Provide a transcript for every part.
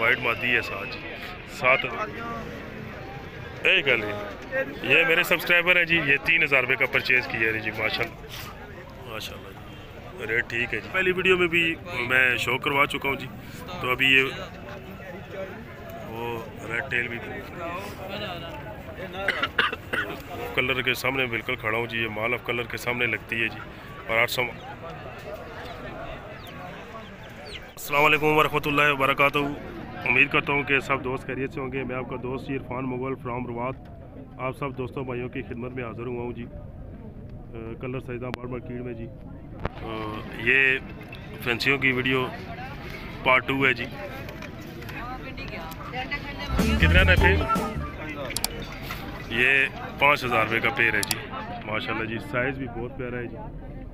Wide मादी है साथ सात यही गल है। ये मेरे सब्सक्राइबर हैं जी, ये 3000 रुपये का परचेज़ किया है जी। माशाल्लाह माशाल्लाह रेट ठीक है जी। पहली वीडियो में भी मैं शो करवा चुका हूँ जी। तो अभी ये वो रेड टेल भी कलर के सामने बिल्कुल खड़ा हूँ जी। ये माल ऑफ कलर के सामने लगती है जी। और 800। अस्सलाम वालेकुम वरहमतुल्लाहि वबरकातुहू। उम्मीद करता हूँ कि सब दोस्त खैरियत से होंगे। मैं आपका दोस्त इरफान मुगल फ्राम रुवात आप सब दोस्तों भाइयों की खिदमत में हाज़िर हुआ हूँ जी। कलर सजदा बार मार्केट में जी। ये फैंसियों की वीडियो पार्ट 2 है जी। कितना ना फिर ये 5000 रुपये का पेड़ है जी। माशाल्लाह जी साइज़ भी बहुत प्यारा है जी।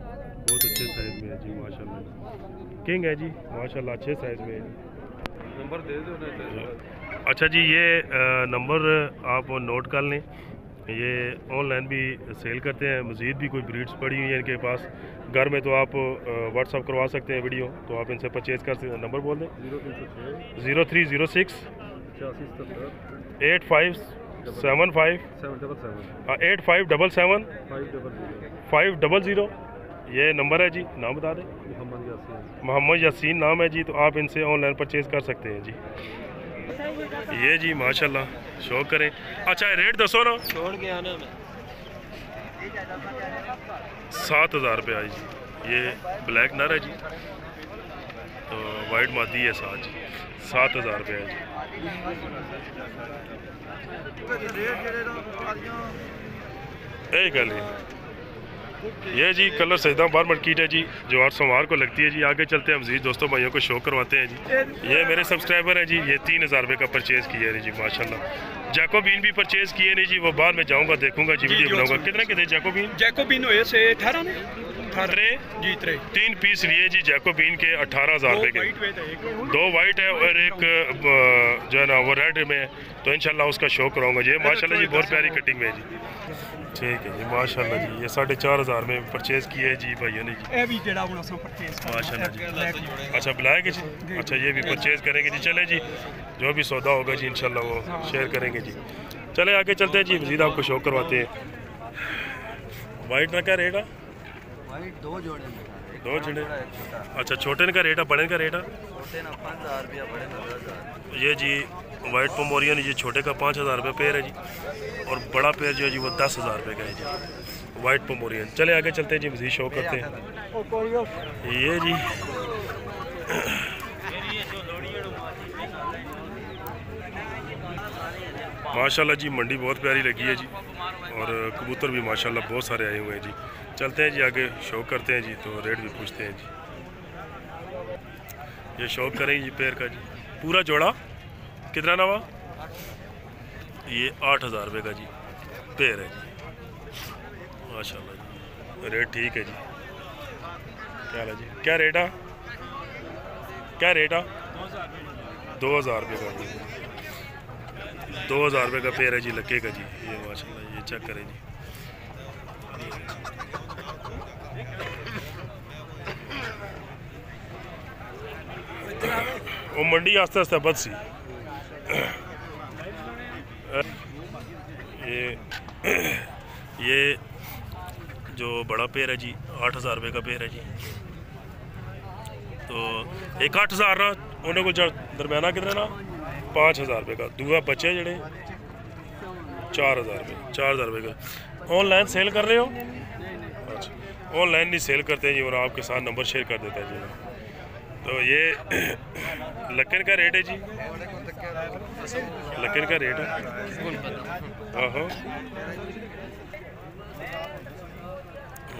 बहुत अच्छे साइज़ में है जी। माशाल्लाह किंग है जी। माशाल्लाह अच्छे साइज़ में है जी। नंबर दे दो। अच्छा जी ये नंबर आप नोट कर लें। ये ऑनलाइन भी सेल करते हैं। मज़ीद भी कोई ब्रीड्स पड़ी हुई हैं इनके पास घर में, तो आप व्हाट्सअप करवा सकते हैं वीडियो, तो आप इनसे परचेज़ कर सकते हैं। नंबर बोल दें 0306 85 75 8 577 500। ये नंबर है जी। नाम बता दें। मोहम्मद यासीन नाम है जी। तो आप इनसे ऑनलाइन परचेज़ कर सकते हैं जी। ये जी माशाल्लाह शौक करें। अच्छा रेट दसो ना। 7000 रुपये आई जी। ये ब्लैक नर है जी। तो वाइट मादी है साथ जी। 7000 रुपये है जी। यही गल है। ये जी कलर सजदा बार मार्केट है जी, जो 800 वार को लगती है जी। आगे चलते हैं मज़ीद दोस्तों भाइयों को शो करवाते हैं जी। ये मेरे सब्सक्राइबर हैं जी। ये 3000 रुपये का परचेज़ किया है जी। माशाल्लाह जैकोबीन भी परचेज़ किए नहीं जी। वो बाद में जाऊँगा देखूँगा जी, वीडियो बनाऊँगा। कितना कितने जैकोबीन हुए से 3 पीस लिए जी। जैकोबीन के 18000 रुपये के 2 वाइट है और एक जो है ना वो रेड में है। तो इंशाल्लाह उसका शो कराऊंगा जी। माशाल्लाह जी बहुत प्यारी कटिंग है जी। ठीक है जी। माशाल्लाह जी ये 4500 में परचेज़ किए जी भाइयों ने जी। माशाल्लाह जी अच्छा ब्लैक है जी। अच्छा ये भी परचेज़ करेंगे जी। चले जी जो भी सौदा होगा जी इंशाल्लाह वो शेयर करेंगे जी। चले आगे चलते हैं जी, मज़ीद आपको शो करवाते हैं। वाइट का क्या रेट है? 2 जोड़े। अच्छा छोटे का रेट है, बड़े का रेट है? छोटे ना 5000 रुपया, बड़े ना 10000। ये जी वाइट पोमोरियन ये छोटे का 5000 रुपये पेयर है जी। और बड़ा पेयर जो है जी वो 10000 रुपये का है जी। White Pomeranian. चले आगे चलते हैं जी, मज़ीद शो करते हैं। ये जी माशाल्लाह जी मंडी बहुत प्यारी लगी है जी। और कबूतर भी माशाल्लाह बहुत सारे आए हुए हैं जी। चलते हैं जी आगे शौक करते हैं जी। तो रेट भी पूछते हैं जी। ये शौक करें जी पैर का जी। पूरा जोड़ा कितना नवा? ये 8000 रुपये का जी पैर है जी। माशाल्लाह रेट ठीक है जी। क्या है जी? क्या रेट है? 2000 रुपये का जी। 2000 रुपये का पेयर है जी। लगेगा जी ये। माशाल्लाह ये चेक करें जी। वो मंडी आस्ते आस्ते बद सी। ये जो बड़ा पेयर है जी 8000 रुपये का पेयर है जी। तो एक 8000 ना उन्हें को दरम्याना कितना ना 5000 रुपये का। दूसरा बचे जड़े 4000 रुपये का। ऑनलाइन सेल कर रहे हो? अच्छा ऑनलाइन नहीं सेल करते जी। और आपके साथ नंबर शेयर कर देता है जी। तो ये लकन का रेट है जी। लकन का रेट है। आहो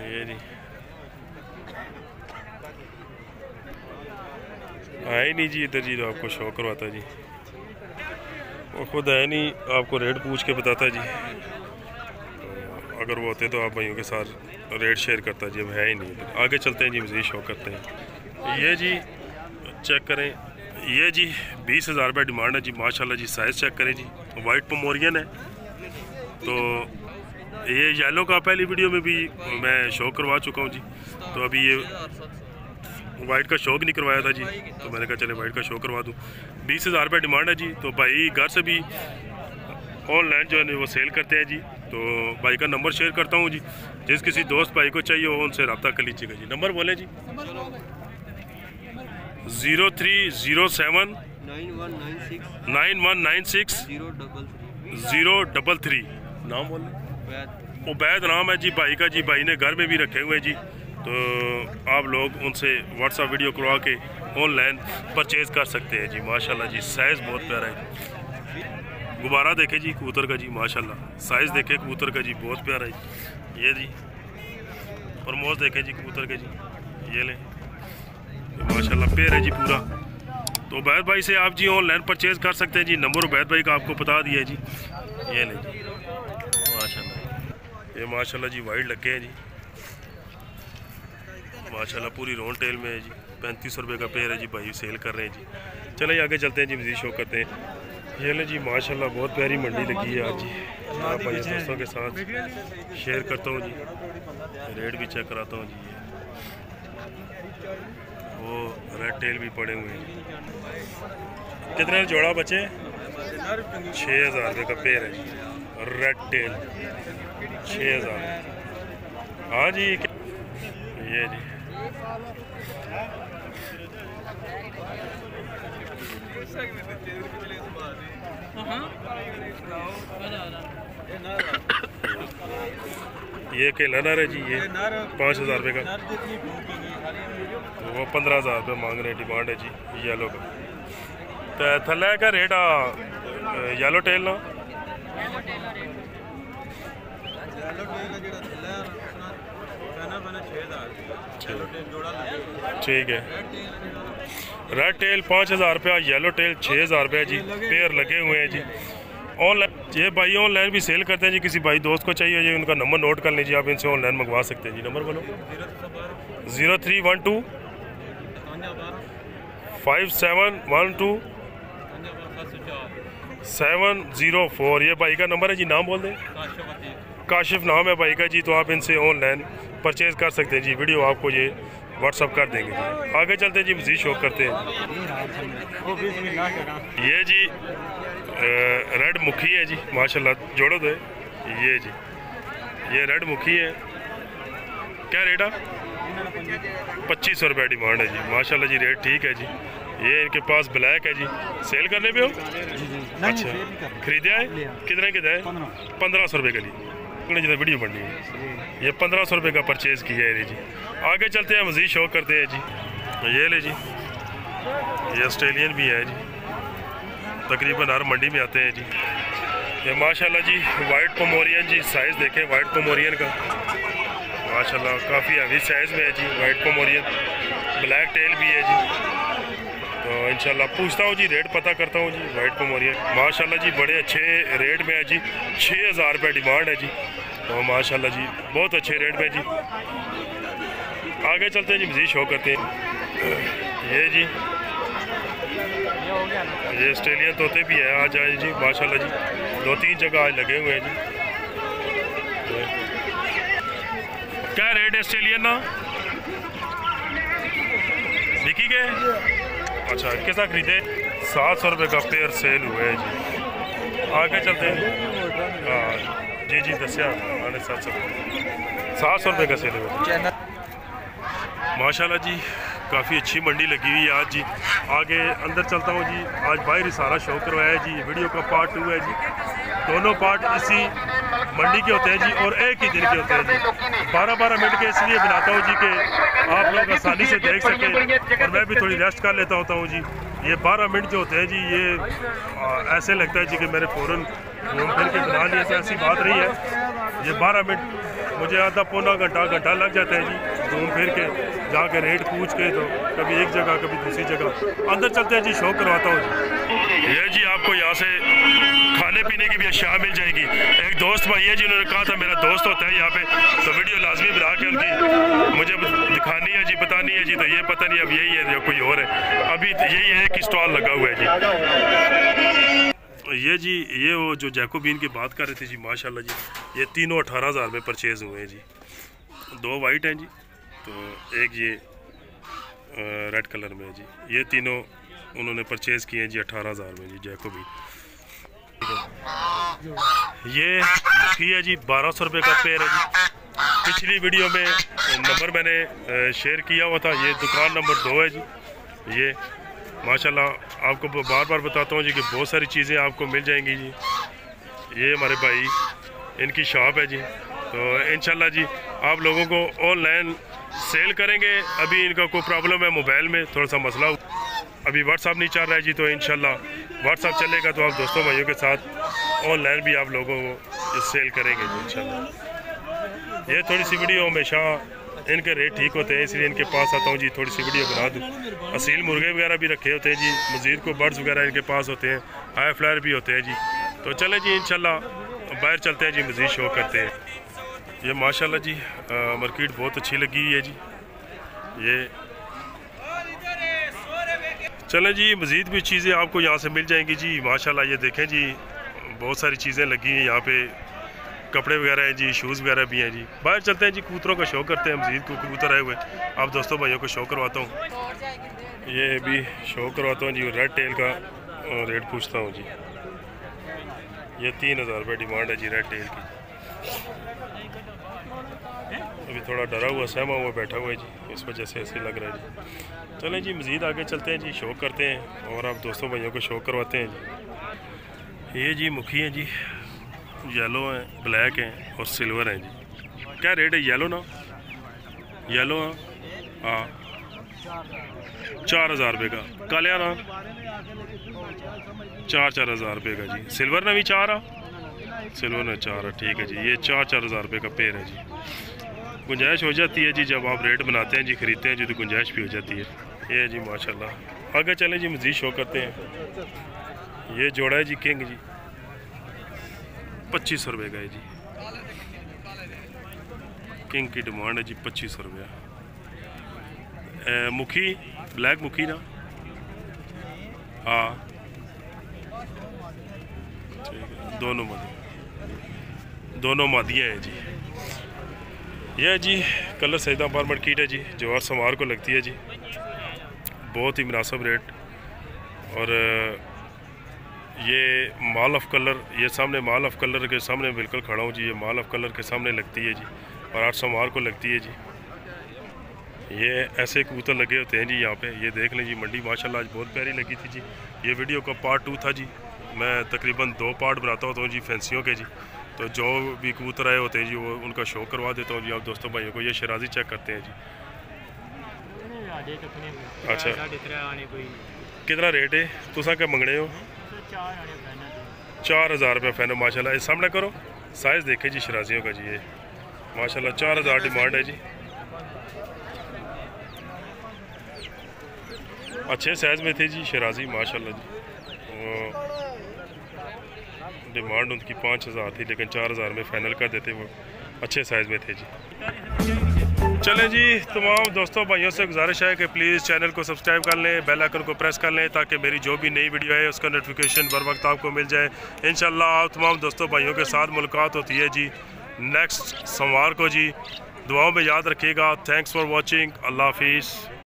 ये जी है नहीं जी इधर जी। तो आपको शो करवाता जी। वो खुद है नहीं, आपको रेट पूछ के बताता जी। अगर वो होते तो आप भाइयों के साथ रेट शेयर करता जी। अब है ही नहीं। आगे चलते हैं जी, मज़ीद शौक करते हैं। ये जी चेक करें। ये जी 20000 रुपये डिमांड है जी। माशाल्लाह जी साइज़ चेक करें जी। वाइट पोमोरियन है। तो ये येलो का पहली वीडियो में भी मैं शो करवा चुका हूँ जी। तो अभी ये वाइट का शौक नहीं करवाया था जी, तो मैंने कहा चले वाइट का शौक करवा दूँ। 20,000 रुपये डिमांड है जी। तो भाई घर से भी ऑनलाइन जो है वो सेल करते हैं जी। तो भाई का नंबर शेयर करता हूँ जी, जिस किसी दोस्त भाई को चाहिए हो उनसे रब्ता कर लीजिएगा जी। नंबर बोलें जी, 0307-9196-033। नाम बोलें, उबैद नाम है जी भाई का जी। भाई ने घर में भी रखे हुए हैं जी, तो आप लोग उनसे व्हाट्सअप वीडियो करवा के ऑनलाइन परचेज़ कर सकते हैं जी। माशाल्लाह जी, साइज़ बहुत प्यारा है। गुब्बारा देखे जी कबूतर का जी, माशाल्लाह साइज़ देखे कबूतर का जी, बहुत प्यारा है ये जी। फरमोश देखे जी कबूतर के जी, ये लें माशाल्लाह पेड़ है जी पूरा। तो उबैद भाई से आप जी ऑनलाइन परचेज़ कर सकते हैं जी। नंबर उबैद भाई का आपको बता दिया जी, ये लें जी। माशाल्लाह, ये माशाल्लाह जी वाइड लगे हैं जी, माशाल्लाह पूरी रोन टेल में है जी। 3500 रुपये का पेयर है जी, भाई सेल कर रहे हैं जी। चले आगे चलते हैं जी, मज़ीद शो करते हैं। ये ले जी माशाल्लाह बहुत प्यारी मंडी लगी है आज जी। आप भाई दोस्तों के साथ शेयर करता हूँ जी, रेट भी चेक कराता हूँ जी। वो रेड टेल भी पड़े हुए हैं। कितने जोड़ा बचे? 6,000 रुपये का पेयर है जी, रेड टेल 6,000। हाँ जी, ये जी ये केला नर है जी, ये 5,000 रुपये का। वो 15,000 रुपये मांग रहे डिमांड है जी येलो का। तो थल्ले का रेट येलो टेल ना, ठीक है। रेड टेल 5,000 रुपया, येलो टेल 6,000 रुपया जी। पेयर लगे हुए हैं जी। ऑनलाइन ये भाई ऑनलाइन भी सेल करते हैं जी। किसी भाई दोस्त को चाहिए जी, उनका नंबर नोट कर लीजिए, आप इनसे ऑनलाइन मंगवा सकते हैं जी। नंबर बोलो, 0312-5712-704। ये भाई का नंबर है जी। नाम बोल दें, काशिफ नाम है भाई का जी। तो आप इनसे ऑनलाइन परचेज़ कर सकते हैं जी। वीडियो आपको ये व्हाट्सअप कर देंगे। आगे चलते हैं जी, मज़ीद शो करते हैं। ये जी रेड मुखी है जी, माशाल्लाह जोड़ो दो। ये जी ये रेड मुखी है। क्या रेट है? 2500 रुपये डिमांड है जी। माशाल्लाह जी रेट ठीक है जी। ये इनके पास ब्लैक है जी, सेल करने पे हो? अच्छा, खरीदे है? कितने के दे? 1500 रुपये के लिए जितना वीडियो बन रही है। ये 1500 रुपये का परचेज़ किया है जी। आगे चलते हैं, मज़ीद शौक करते हैं जी। ये ले जी, ये ऑस्ट्रेलियन भी है जी, तकरीबन हर मंडी में आते हैं जी। ये माशाल्लाह जी वाइट पोमोरियन जी, साइज़ देखें वाइट पोमोरियन का, माशाल्लाह काफ़ी हैवी साइज़ में है जी वाइट पोमोरियन। ब्लैक टेल भी है जी। तो इंशाल्लाह पूछता हूँ जी, रेट पता करता हूँ जी। वाइट पोमोरियन माशाल्लाह जी बड़े अच्छे रेट में है जी, 6,000 रुपये डिमांड है जी। तो माशाल्लाह जी बहुत अच्छे रेट में जी। आगे चलते हैं जी, मज़ीद शो करते हैं। ये जी ये ऑस्ट्रेलियन तोते भी है आज आए जी, माशाल्लाह जी 2-3 जगह आज लगे हुए हैं जी। क्या रेट है ऑस्ट्रेलियन ना? बिकी गए? अच्छा, कैसा खरीदे? 700 रुपये का पेयर सेल हुए है जी। आगे चलते हैं। हाँ जी जी, दस्या 700 रुपये का सेल हुआ। माशाल्लाह जी काफ़ी अच्छी मंडी लगी हुई है आज जी। आगे अंदर चलता हूँ जी। आज भाई रिसारा शो करवाया है जी। वीडियो का पार्ट 2 है जी। दोनों पार्ट इसी मंडी के होते हैं जी, और एक ही दिन के होते हैं जी। 12-12 मिनट के इसलिए बनाता हूँ जी कि आप लोग आसानी से देख सकें, और मैं भी थोड़ी रेस्ट कर लेता होता हूँ जी। ये 12 मिनट जो होते हैं जी, ये ऐसे लगता है जी कि मैंने फ़ौरन घूम फिर के बना लिया, ऐसी बात नहीं है। ये 12 मिनट मुझे आधा पौना घंटा लग जाता है जी, घूम फिर के जाके रेट पूछ के, तो कभी एक जगह कभी दूसरी जगह। अंदर चलते हैं जी, शौक करवाता हूँ जी। ये जी आपको यहाँ से खाने पीने की भी अशिया मिल जाएगी। एक दोस्त भाई है जिन्होंने कहा था मेरा दोस्त होता है यहाँ पे, तो वीडियो लाजमी बना के उनकी मुझे दिखानी है जी, बतानी है जी। तो ये पता नहीं अब यही है या कोई और है, अभी यही है कि स्टॉल लगा हुआ है जी। ये जी ये वो जो जैकोबीन की बात कर रहे थे जी, माशाल्लाह जी ये तीनों 18,000 रुपये परचेज़ हुए हैं जी। 2 वाइट हैं जी, तो एक ये रेड कलर में है जी। ये तीनों उन्होंने परचेज़ किए हैं जी 18,000 में जी। जैकोबी ये मुखी है जी, 1200 रुपये का पेयर है जी। पिछली वीडियो में नंबर मैंने शेयर किया हुआ था। ये दुकान नंबर 2 है जी। ये माशाल्लाह आपको बार बार बताता हूँ जी कि बहुत सारी चीज़ें आपको मिल जाएंगी जी। ये हमारे भाई इनकी शॉप है जी। तो इंशाल्लाह जी आप लोगों को ऑनलाइन सेल करेंगे। अभी इनका कोई प्रॉब्लम है मोबाइल में, थोड़ा सा मसला अभी व्हाट्सअप नहीं चल रहा है जी। तो इंशाल्लाह व्हाट्सअप चलेगा तो आप दोस्तों भाइयों के साथ ऑनलाइन भी आप लोगों को सेल करेंगे जी इंशाल्लाह। ये थोड़ी सी वीडियो हमेशा इनके रेट ठीक होते हैं इसलिए इनके पास आता हूँ जी, थोड़ी सी वीडियो बना दूँ। असील मुर्गे वगैरह भी रखे होते हैं जी, मज़ीद को बर्ड्स वगैरह इनके पास होते हैं, हाई फ्लायर भी होते हैं जी। तो चले जी इंशाल्लाह बाहर चलते हैं जी, मज़ीद शो करते हैं। ये माशाल्लाह जी मार्केट बहुत अच्छी लगी है जी। ये चलें जी मज़ीद भी चीज़ें आपको यहाँ से मिल जाएंगी जी माशाल्लाह। ये देखें जी बहुत सारी चीज़ें लगी हैं यहाँ पे, कपड़े वगैरह हैं जी, शूज़ वगैरह भी हैं जी। बाहर चलते हैं जी, कबूतरों का शौक़ करते हैं। मज़ीद को कबूतर आए हुए आप दोस्तों भाइयों को शौक़ करवाता हूँ, ये भी शौक़ करवाता हूँ जी। रेड टेल का रेट पूछता हूँ जी। ये 3000 रुपये डिमांड है जी रेड टेल की। अभी थोड़ा डरा हुआ सहमा हुआ बैठा हुआ है जी, इस वजह से ऐसे लग रहा है जी। चलें जी मज़ीद आगे चलते हैं जी, शौक़ करते हैं और आप दोस्तों भाइयों को शौक़ करवाते हैं जी। ये जी मुखी हैं जी, येलो हैं, ब्लैक हैं और सिल्वर हैं जी। क्या रेट है येलो ना? येलो हाँ 4000 रुपये का। कालिया ना 4-4 हज़ार रुपये का जी। सिल्वर ना भी 4 आ, सिल्वर ना 4 आ, ठीक है जी। ये 4-4 हज़ार रुपये का पेड़ है जी। गुंजाइश हो जाती है जी जब आप रेट बनाते हैं जी, ख़रीदते हैं जी तो गुंजाइश भी हो जाती है। ये है जी माशाल्लाह। आगे चले जी मज़ीद शो करते हैं। ये जोड़ा है जी किंग जी, 2500 रुपये का है जी। किंग की डिमांड है जी 2500 रुपया। मुखी ब्लैक मुखी ना हाँ ठीक है। दोनों मादियाँ हैं जी। यह जी कलर सजदा फार्मर कीट है जी, जो हर संवार को लगती है जी। बहुत ही मुनासिब रेट। और ये माल ऑफ कलर, ये सामने माल ऑफ कलर के सामने बिल्कुल खड़ा हूँ जी। ये माल ऑफ कलर के सामने लगती है जी और 800 को लगती है जी। ये ऐसे कबूतर लगे होते हैं जी यहाँ पे, ये देख लें जी। मंडी माशाल्लाह आज बहुत प्यारी लगी थी जी। ये वीडियो का पार्ट 2 था जी। मैं तकरीबन 2 पार्ट बनाता होता हूँ जी फैंसियों के जी। तो जो भी कबूतर आए होते हैं जी वो उनका शो करवा देता हूँ जी आप दोस्तों भाइयों को। ये शिराजी चेक करते हैं जी। अच्छा कितना रेट है तुसा क्या मंगने हो? 4000 रुपये फैन है माशाल्लाह। इस सामने करो साइज़ देखे जी शिराजियों का जी। ये माशाल्लाह 4000 डिमांड है जी। अच्छे साइज़ में थे जी शिराजी माशाल्लाह जी। डिमांड उनकी 5000 थी लेकिन 4000 में फाइनल कर देते, वो अच्छे साइज़ में थे जी। चलें जी तमाम दोस्तों भाइयों से गुजारिश है कि प्लीज़ चैनल को सब्सक्राइब कर लें, बेल आइकन को प्रेस कर लें ताकि मेरी जो भी नई वीडियो है उसका नोटिफिकेशन बर वक्त आपको मिल जाए। इंशाल्लाह आप तमाम दोस्तों भाइयों के साथ मुलाकात होती है जी नेक्स्ट सोमवार को जी। दुआओं में याद रखिएगा। Thanks for watching. अल्लाह हाफिज़।